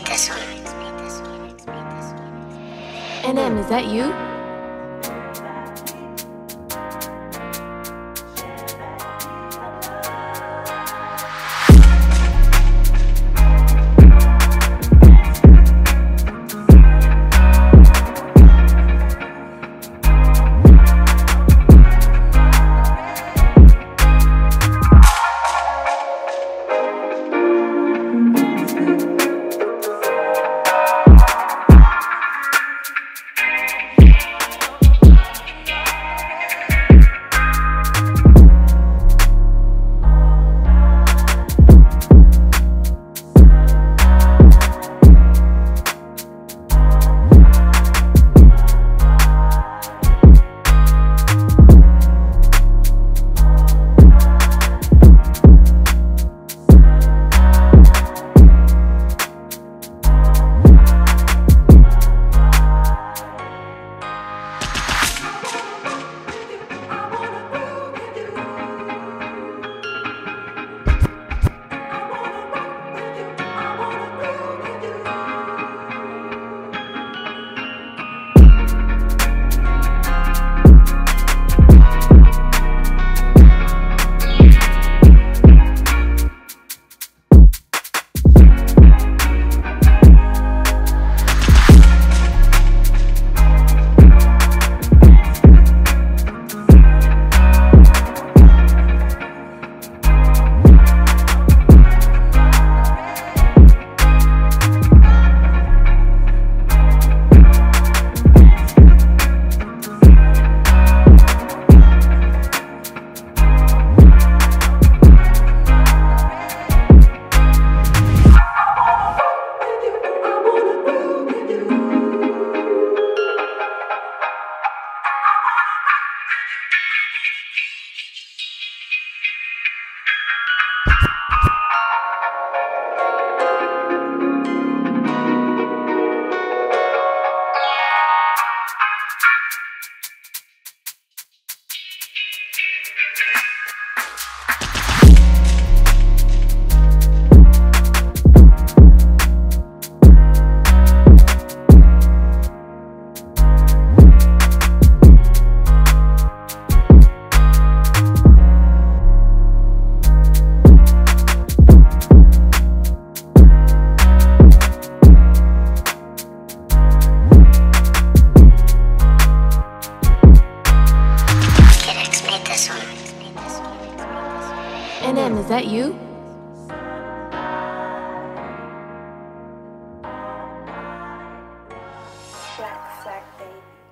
made this one. NM, is that you? NM, is that you? Black, baby.